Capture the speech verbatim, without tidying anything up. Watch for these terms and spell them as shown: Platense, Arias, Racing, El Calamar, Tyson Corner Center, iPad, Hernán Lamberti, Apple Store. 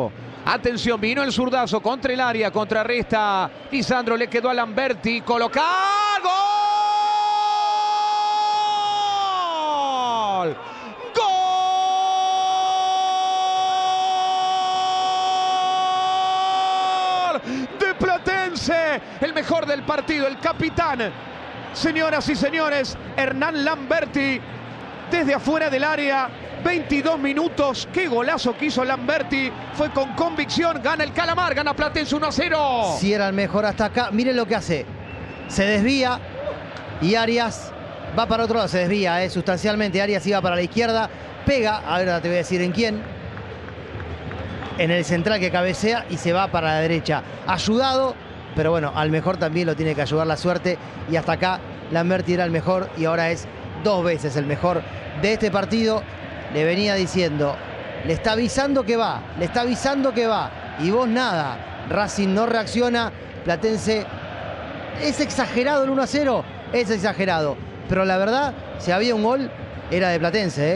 arco. Atención, vino el zurdazo contra el área, contrarresta Lisandro, le quedó a Lamberti, colocar, ¡gol! ¡Gol! De Platense, el mejor del partido, el capitán. Señoras y señores, Hernán Lamberti, desde afuera del área, veintidós minutos, qué golazo que hizo Lamberti, fue con convicción, gana el Calamar, gana Platense uno a cero. Si era el mejor hasta acá, miren lo que hace, se desvía y Arias va para otro lado, se desvía eh, sustancialmente, Arias iba para la izquierda, pega, ahora te voy a decir en quién, en el central que cabecea y se va para la derecha, ayudado, pero bueno, al mejor también lo tiene que ayudar la suerte y hasta acá Lamberti era el mejor y ahora es dos veces el mejor de este partido. Le venía diciendo, le está avisando que va, le está avisando que va. Y vos nada, Racing no reacciona, Platense es exagerado el uno a cero, es exagerado. Pero la verdad, si había un gol, era de Platense, ¿eh?